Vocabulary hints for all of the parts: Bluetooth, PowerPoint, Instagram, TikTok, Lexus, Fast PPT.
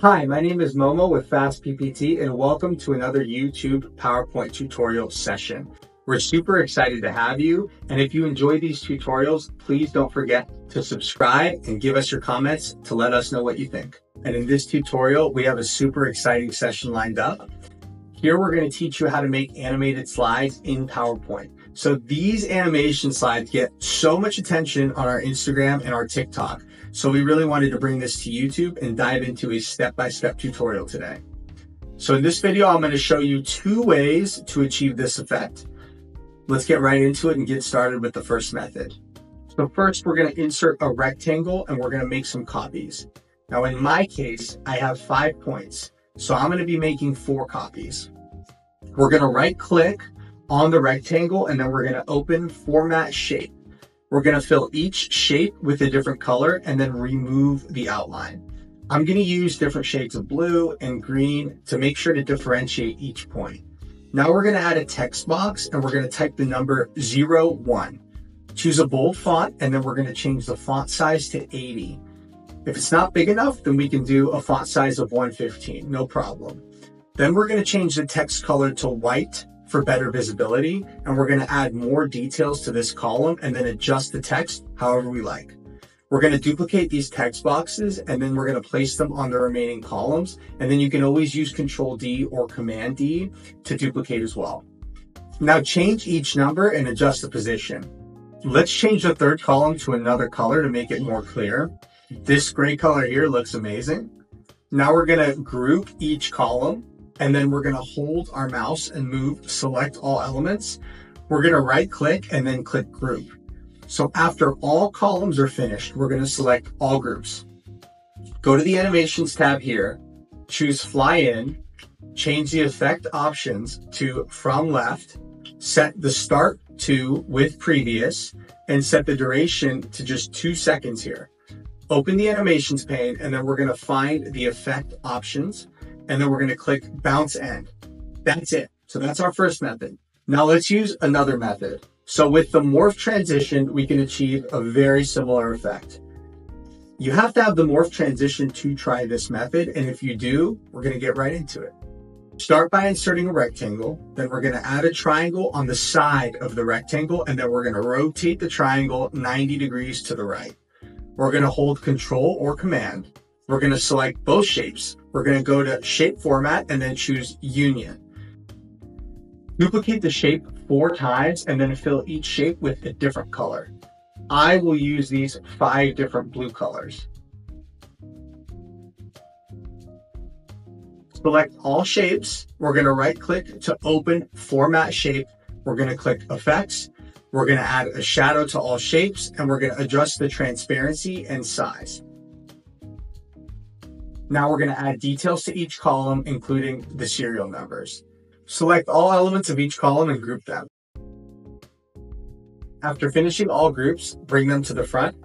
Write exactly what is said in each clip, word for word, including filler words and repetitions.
Hi, my name is Momo with Fast P P T, and welcome to another YouTube PowerPoint tutorial session. We're super excited to have you, and if you enjoy these tutorials, please don't forget to subscribe and give us your comments to let us know what you think. And in this tutorial, we have a super exciting session lined up. Here we're going to teach you how to make animated slides in PowerPoint. So these animation slides get so much attention on our Instagram and our TikTok. So we really wanted to bring this to YouTube and dive into a step-by-step tutorial today. So in this video, I'm going to show you two ways to achieve this effect. Let's get right into it and get started with the first method. So first, we're going to insert a rectangle and we're going to make some copies. Now in my case, I have five points. So I'm going to be making four copies. We're going to right click on the rectangle and then we're going to open Format Shape. We're going to fill each shape with a different color and then remove the outline. I'm going to use different shades of blue and green to make sure to differentiate each point. Now we're going to add a text box and we're going to type the number zero one. Choose a bold font and then we're going to change the font size to eighty. If it's not big enough, then we can do a font size of one fifteen, no problem. Then we're going to change the text color to white for better visibility, and we're going to add more details to this column and then adjust the text however we like. We're going to duplicate these text boxes and then we're going to place them on the remaining columns, and then you can always use Control D or Command D to duplicate as well. Now change each number and adjust the position. Let's change the third column to another color to make it more clear. This gray color here looks amazing. Now we're going to group each column. And then we're going to hold our mouse and move select all elements. We're going to right click and then click group. So after all columns are finished, we're going to select all groups. Go to the animations tab here, choose fly in, change the effect options to from left, set the start to with previous, and set the duration to just two seconds here. Open the animations pane and then we're going to find the effect options. And then we're going to click bounce end. That's it. So that's our first method. Now let's use another method. So with the morph transition, we can achieve a very similar effect. You have to have the morph transition to try this method. And if you do, we're going to get right into it. Start by inserting a rectangle. Then we're going to add a triangle on the side of the rectangle. And then we're going to rotate the triangle ninety degrees to the right. We're going to hold Control or Command. We're going to select both shapes. We're going to go to Shape Format and then choose Union. Duplicate the shape four times and then fill each shape with a different color. I will use these five different blue colors. Select all shapes. We're going to right click to open Format Shape. We're going to click Effects. We're going to add a shadow to all shapes and we're going to adjust the transparency and size. Now we're going to add details to each column, including the serial numbers. Select all elements of each column and group them. After finishing all groups, bring them to the front,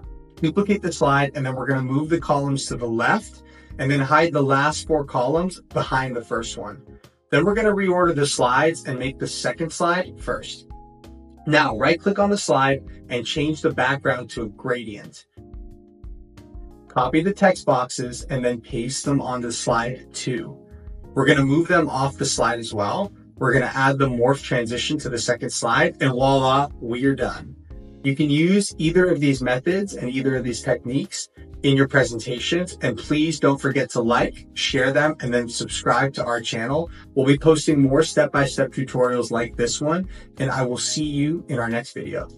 duplicate the slide, and then we're going to move the columns to the left and then hide the last four columns behind the first one. Then we're going to reorder the slides and make the second slide first. Now right-click on the slide and change the background to a gradient. Copy the text boxes and then paste them onto slide two. We're going to move them off the slide as well. We're going to add the morph transition to the second slide and voila, we're done. You can use either of these methods and either of these techniques in your presentations. And please don't forget to like, share them, and then subscribe to our channel. We'll be posting more step-by-step tutorials like this one, and I will see you in our next video.